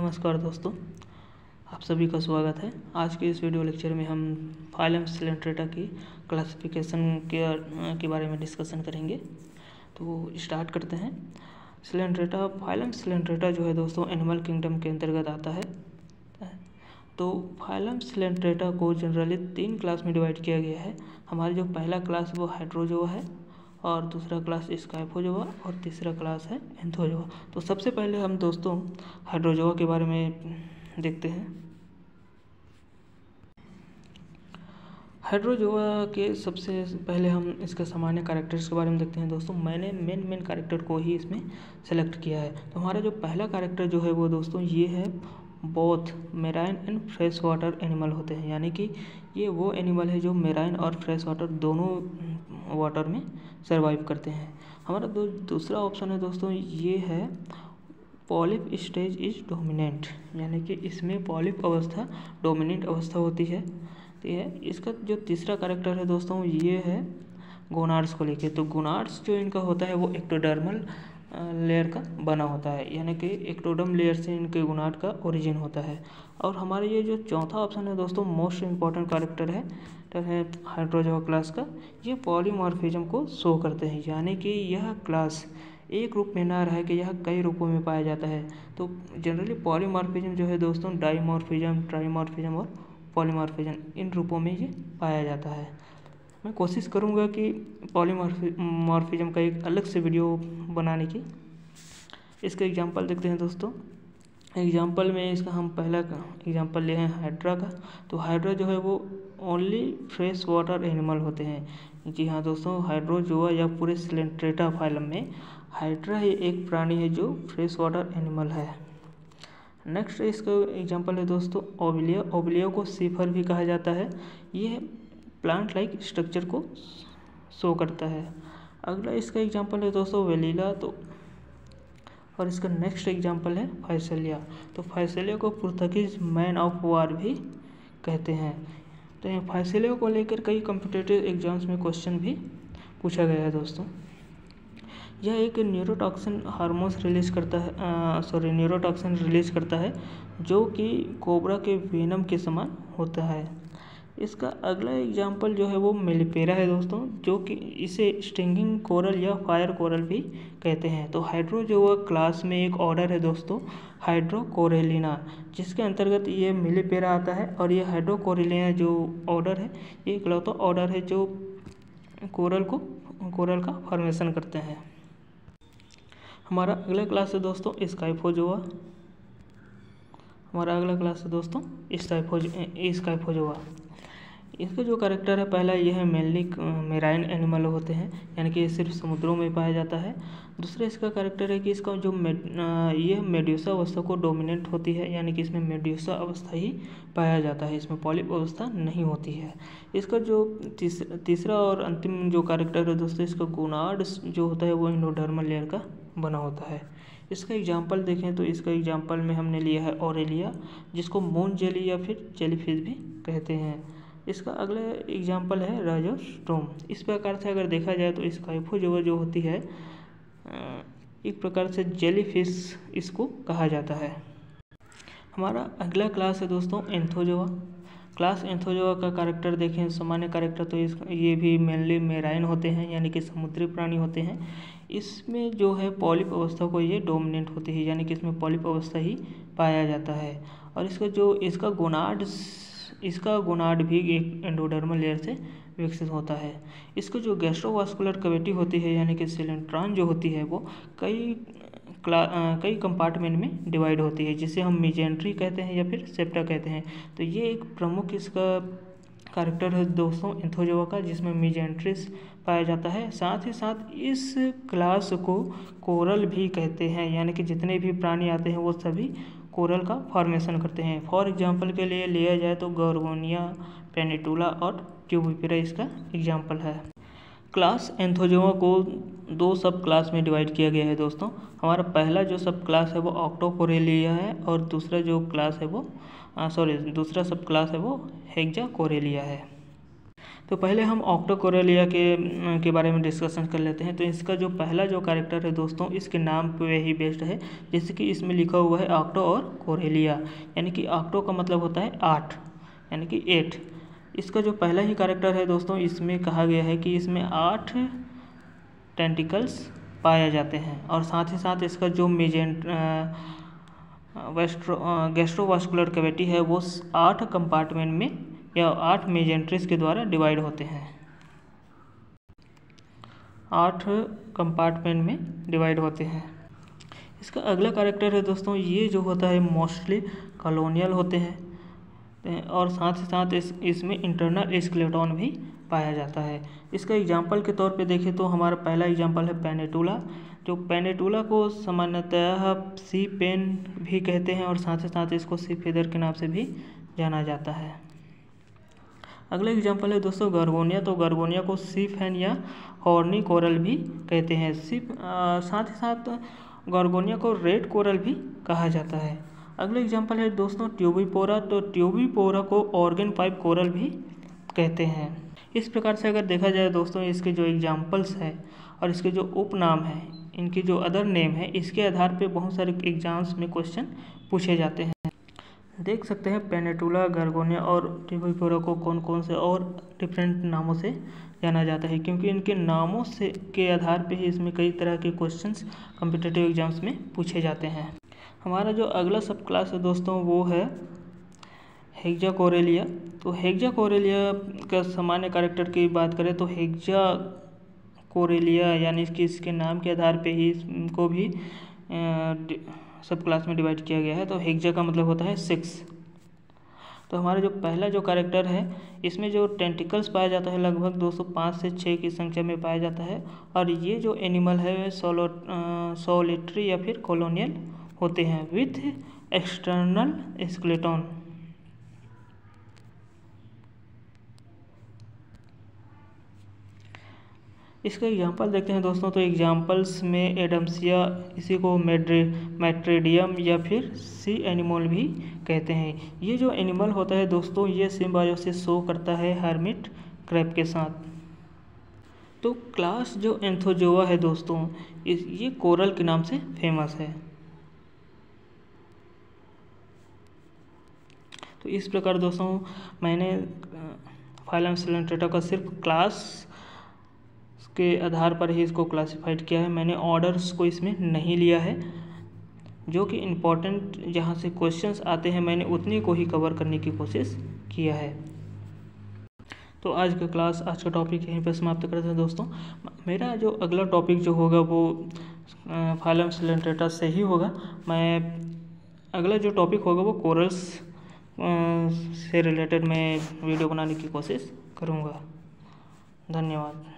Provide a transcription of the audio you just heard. नमस्कार दोस्तों, आप सभी का स्वागत है। आज के इस वीडियो लेक्चर में हम फाइलम सिलेंट्रेटा की क्लासिफिकेशन के बारे में डिस्कशन करेंगे। तो स्टार्ट करते हैं। सिलेंट्रेटा, फाइलम सिलेंट्रेटा जो है दोस्तों एनिमल किंगडम के अंतर्गत आता है। तो फाइलम सिलेंट्रेटा को जनरली तीन क्लास में डिवाइड किया गया है। हमारी जो पहला क्लास वो हाइड्रोजोआ है, और दूसरा क्लास स्काइफोजोआ, और तीसरा क्लास है एंथोजोआ। तो सबसे पहले हम दोस्तों हाइड्रोजोआ के बारे में देखते हैं। हाइड्रोजोआ के सबसे पहले हम इसके सामान्य कैरेक्टर्स के बारे में देखते हैं। दोस्तों मैंने मेन कैरेक्टर को ही इसमें सेलेक्ट किया है। तो हमारा जो पहला कैरेक्टर जो है वो दोस्तों ये है, both marine and fresh water animal होते हैं, यानी कि ये वो एनिमल है जो मेराइन और फ्रेश वाटर दोनों वाटर में सर्वाइव करते हैं। हमारा दूसरा ऑप्शन है दोस्तों ये है, पॉलिप स्टेज इज डोमिनेंट, यानी कि इसमें पॉलिप अवस्था डोमिनेंट अवस्था होती है। तो ये इसका जो तीसरा कैरेक्टर है दोस्तों ये है गोनाड्स को लेके। तो गोनाड्स जो इनका होता है वो एक्टोडर्मल लेयर का बना होता है, यानी कि एक्टोडर्म लेयर से इनके गोनाड का ओरिजिन होता है। और हमारे ये जो चौथा ऑप्शन है दोस्तों मोस्ट इम्पॉर्टेंट कैरेक्टर है हाइड्रोजोआ क्लास का, ये पॉलीमॉर्फिज्म को शो करते हैं, यानी कि यह क्लास एक रूप में ना रह के यह कई रूपों में पाया जाता है। तो जनरली पॉलीमॉर्फिज्म जो है दोस्तों डाईमॉर्फिज्म, ट्राईमॉर्फिज्म और पॉलीमॉर्फिज्म इन रूपों में ये पाया जाता है। मैं कोशिश करूँगा कि पॉलीमॉर्फिज्म का एक अलग से वीडियो बनाने की। इसका एग्जाम्पल देखते हैं दोस्तों। एग्जाम्पल में इसका हम पहला एग्जाम्पल ले हैं हाइड्रा का। तो हाइड्रा जो है वो ओनली फ्रेश वाटर एनिमल होते हैं। जी हाँ दोस्तों, हाइड्रोजोआ या पूरे सिलेंट्रेटा फाइलम में हाइड्रा ही एक प्राणी है जो फ्रेश वाटर एनिमल है। नेक्स्ट इसका एग्जांपल है दोस्तों ओबेलिया। ओबेलिया को सीफर भी कहा जाता है। ये प्लांट लाइक स्ट्रक्चर को शो करता है। अगला इसका एग्जांपल है दोस्तों वेलिला। तो और इसका नेक्स्ट एग्जाम्पल है फाइसेलिया। तो फाइसेलिया को पुर्तगीज मैन ऑफ वार भी कहते हैं। तो यहाँ फाइसेलिया को लेकर कई कॉम्पिटिटिव एग्जाम्स में क्वेश्चन भी पूछा गया है दोस्तों। यह एक न्यूरोटॉक्सिन हार्मोन्स रिलीज करता है, न्यूरोटॉक्सिन रिलीज करता है जो कि कोबरा के वेनम के समान होता है। इसका अगला एग्जाम्पल जो है वो मिलिपेरा है दोस्तों, जो कि इसे स्टिंगिंग कोरल या फायर कोरल भी कहते हैं। तो हाइड्रोजोआ क्लास में एक ऑर्डर है दोस्तों हाइड्रोकोरेलिना, जिसके अंतर्गत ये मिलिपेरा आता है। और ये हाइड्रोकोरेलिना जो ऑर्डर है ये इकलौता ऑर्डर है जो कोरल का फॉर्मेशन करते हैं। हमारा अगला क्लास है दोस्तों स्काइफोजोआ। इसका जो कैरेक्टर है पहला ये है मेनली मेराइन एनिमल होते हैं, यानी कि ये सिर्फ समुद्रों में पाया जाता है। दूसरा इसका कैरेक्टर है कि इसका जो ये मेड्यूसा अवस्था को डोमिनेंट होती है, यानी कि इसमें मेड्यूसा अवस्था ही पाया जाता है, इसमें पॉलिप अवस्था नहीं होती है। इसका जो तीसरा और अंतिम जो कैरेक्टर है दोस्तों इसका गोनाड जो होता है वो एंडोडर्मल लेयर का बना होता है। इसका एग्जाम्पल देखें तो इसका एग्जाम्पल में हमने लिया है ऑरेलिया, जिसको मून जेली या फिर जेलीफिश भी कहते हैं। इसका अगला एग्जाम्पल है राइजोस्टोम। इस प्रकार से अगर देखा जाए तो स्काइफोजोआ जो होती है एक प्रकार से जेलीफिश इसको कहा जाता है। हमारा अगला क्लास है दोस्तों एंथोजोआ क्लास। एंथोजोआ का कैरेक्टर देखें, सामान्य कैरेक्टर, तो ये भी मेनली मेराइन होते हैं, यानी कि समुद्री प्राणी होते हैं। इसमें जो है पॉलिप अवस्था को ये डोमिनेंट होती है, यानी कि इसमें पॉलिप अवस्था ही पाया जाता है। और इसका गोनाड भी एक एंडोडर्मल लेयर से विकसित होता है। इसको जो गैस्ट्रोवास्कुलर कैविटी होती है, यानी कि सिलेंट्रॉन जो होती है वो कई कंपार्टमेंट में डिवाइड होती है, जिसे हम मीजेंट्री कहते हैं या फिर सेप्टा कहते हैं। तो ये एक प्रमुख इसका कैरेक्टर है दोस्तों एंथोजोआ का, जिसमें मीजेंट्रिस पाया जाता है। साथ ही साथ इस क्लास को कोरल भी कहते हैं, यानी कि जितने भी प्राणी आते हैं वो सभी कोरल का फॉर्मेशन करते हैं। फॉर एग्जांपल के लिए लिया जाए तो गोर्गोनिया, पेनिटूला और क्यूबिपेरा इसका एग्जांपल है। क्लास एंथोजोआ को दो सब क्लास में डिवाइड किया गया है दोस्तों। हमारा पहला जो सब क्लास है वो ऑक्टोकोरेलिया है, और दूसरा सब क्लास है वो हेक्साकोरेलिया है। तो पहले हम ऑक्टोकोरेलिया के बारे में डिस्कशन कर लेते हैं। तो इसका जो पहला जो कैरेक्टर है दोस्तों, इसके नाम पे ही बेस्ड है, जैसे कि इसमें लिखा हुआ है ऑक्टो और कोरेलिया, यानी कि ऑक्टो का मतलब होता है आठ, यानी कि एट। इसका जो पहला ही कैरेक्टर है दोस्तों, इसमें कहा गया है कि इसमें 8 टेंटिकल्स पाए जाते हैं, और साथ ही साथ इसका जो गैस्ट्रोवास्कुलर कैविटी है वो 8 कंपार्टमेंट में या 8 मेजेंट्रीज के द्वारा डिवाइड होते हैं, 8 कंपार्टमेंट में डिवाइड होते हैं। इसका अगला कैरेक्टर है दोस्तों, ये जो होता है मोस्टली कॉलोनियल होते हैं, और साथ ही साथ इसमें इंटरनल स्केलेटन भी पाया जाता है। इसका एग्जाम्पल के तौर पे देखें तो हमारा पहला एग्जाम्पल है पेनेटूला, जो पेनेटूला को सामान्यतः सी पेन भी कहते हैं, और साथ ही साथ इसको सी फेदर के नाम से भी जाना जाता है। अगला एग्जाम्पल है दोस्तों गर्गोनिया, तो गर्गोनिया को सी फैन या हॉर्नी कोरल भी कहते हैं, साथ ही साथ गर्गोनिया को रेड कोरल भी कहा जाता है। अगला एग्जाम्पल है दोस्तों ट्यूबीपोरा, तो ट्यूबीपोरा को ऑर्गन पाइप कोरल भी कहते हैं। इस प्रकार से अगर देखा जाए दोस्तों, इसके जो एग्जाम्पल्स हैं और इसके जो उपनाम हैं, इनके जो अदर नेम है, इसके आधार पे बहुत सारे एग्जाम्स में क्वेश्चन पूछे जाते हैं। देख सकते हैं पेनेटूला, गर्गोनिया और ट्यूबीपोरा को कौन कौन से और डिफरेंट नामों से जाना जाता है, क्योंकि इनके नामों से के आधार पे ही इसमें कई तरह के क्वेश्चंस कॉम्पिटिटिव एग्जाम्स में पूछे जाते हैं। हमारा जो अगला सब क्लास है दोस्तों, वो है हेक्साकोरेलिया। तो हेक्साकोरेलिया का सामान्य कैरेक्टर की बात करें तो हेक्साकोरेलिया यानी कि इसके नाम के आधार पे ही इसको भी सब क्लास में डिवाइड किया गया है। तो हेक्सा का मतलब होता है 6। तो हमारा जो पहला जो कैरेक्टर है, इसमें जो टेंटिकल्स पाया जाता है लगभग 205 से 6 की संख्या में पाया जाता है, और ये जो एनिमल है वे सोलिटरी या फिर कॉलोनियल होते हैं विथ एक्सटर्नल स्केलेटन। इसका एग्जाम्पल देखते हैं दोस्तों, तो एग्जाम्पल्स में एडम्सिया, इसी को मैट्रेडियम या फिर सी एनिमल भी कहते हैं। ये जो एनिमल होता है दोस्तों, ये सिम्बायोसिस शो करता है हर्मिट क्रैब के साथ। तो क्लास जो एंथोजोआ है दोस्तों, ये कोरल के नाम से फेमस है। तो इस प्रकार दोस्तों, मैंने फाइलम सिलेंट्रेटा का सिर्फ क्लास के आधार पर ही इसको क्लासिफाइड किया है, मैंने ऑर्डर्स को इसमें नहीं लिया है, जो कि इम्पॉर्टेंट जहाँ से क्वेश्चंस आते हैं मैंने उतने को ही कवर करने की कोशिश किया है। तो आज का टॉपिक यहीं पर समाप्त करते हैं दोस्तों। मेरा जो अगला टॉपिक जो होगा वो फाइलम सिलेंट्रेटा से ही होगा। मैं अगला जो टॉपिक होगा वो कोरल्स से रिलेटेड मैं वीडियो बनाने की कोशिश करूँगा। धन्यवाद।